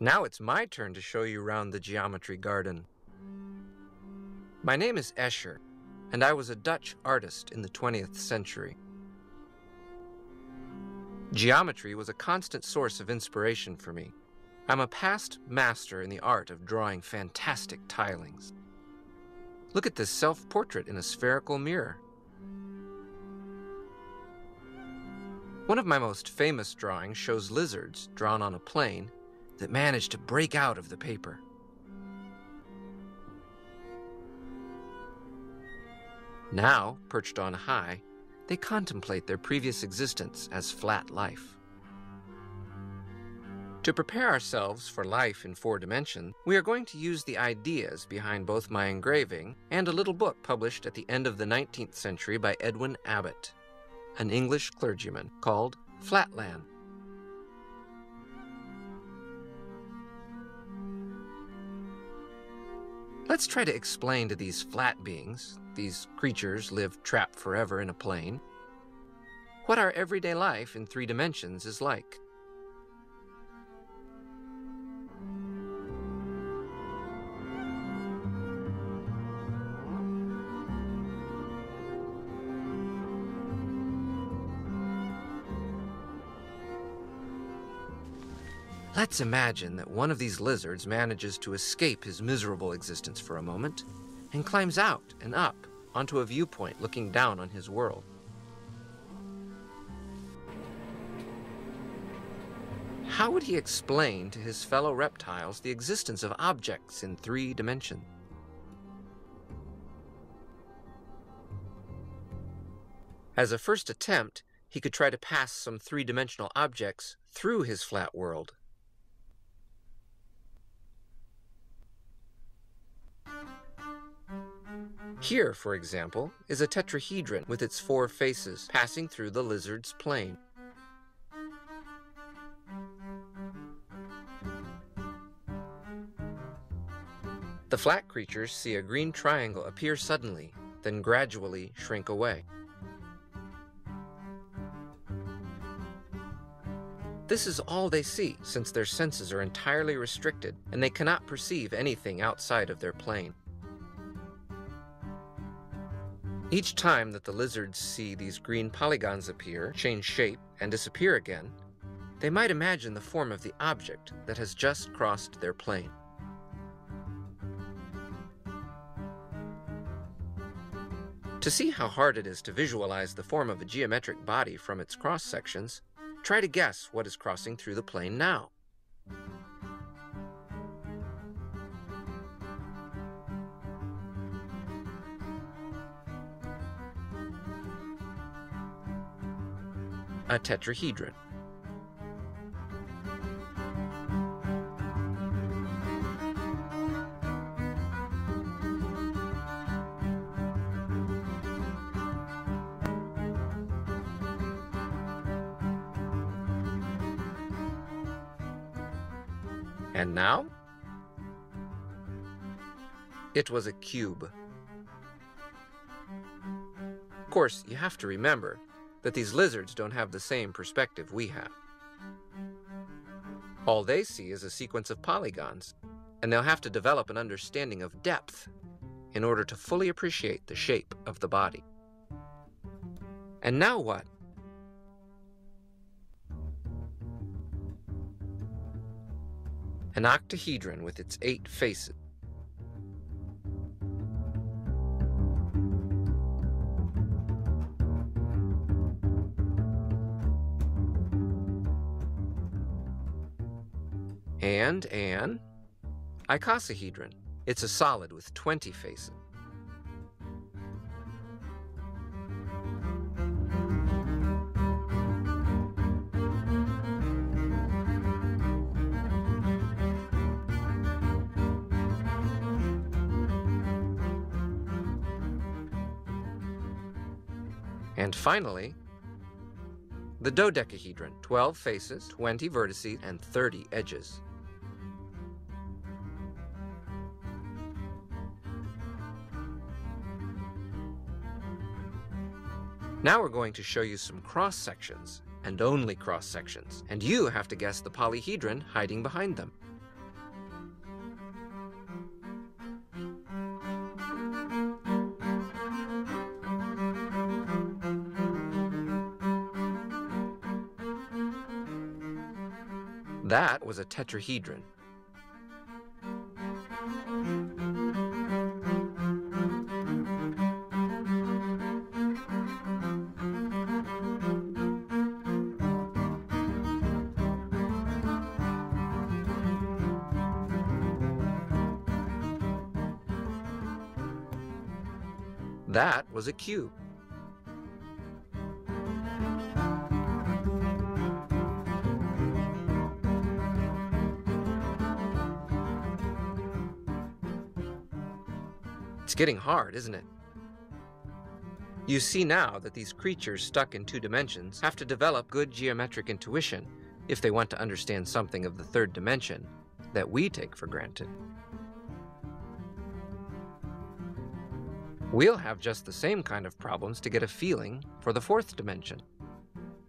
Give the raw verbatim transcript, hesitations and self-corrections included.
Now it's my turn to show you around the geometry garden. My name is Escher, and I was a Dutch artist in the twentieth century. Geometry was a constant source of inspiration for me. I'm a past master in the art of drawing fantastic tilings. Look at this self-portrait in a spherical mirror. One of my most famous drawings shows lizards drawn on a plane that managed to break out of the paper. Now, perched on high, they contemplate their previous existence as flat life. To prepare ourselves for life in four dimensions, we are going to use the ideas behind both my engraving and a little book published at the end of the nineteenth century by Edwin Abbott, an English clergyman, called Flatland. Let's try to explain to these flat beings, these creatures live trapped forever in a plane, what our everyday life in three dimensions is like. Let's imagine that one of these lizards manages to escape his miserable existence for a moment and climbs out and up onto a viewpoint looking down on his world. How would he explain to his fellow reptiles the existence of objects in three dimensions? As a first attempt, he could try to pass some three-dimensional objects through his flat world. Here, for example, is a tetrahedron with its four faces passing through the lizard's plane. The flat creatures see a green triangle appear suddenly, then gradually shrink away. This is all they see, since their senses are entirely restricted and they cannot perceive anything outside of their plane. Each time that the lizards see these green polygons appear, change shape, and disappear again, they might imagine the form of the object that has just crossed their plane. To see how hard it is to visualize the form of a geometric body from its cross-sections, try to guess what is crossing through the plane now. A tetrahedron. And now, it was a cube. Of course, you have to remember that these lizards don't have the same perspective we have. All they see is a sequence of polygons, and they'll have to develop an understanding of depth in order to fully appreciate the shape of the body. And now what? An octahedron with its eight faces. And an icosahedron. It's a solid with twenty faces. And finally, the dodecahedron, twelve faces, twenty vertices, and thirty edges. Now we're going to show you some cross-sections, and only cross-sections, and you have to guess the polyhedron hiding behind them. That was a tetrahedron. That was a cube. It's getting hard, isn't it? You see now that these creatures stuck in two dimensions have to develop good geometric intuition if they want to understand something of the third dimension that we take for granted. We'll have just the same kind of problems to get a feeling for the fourth dimension.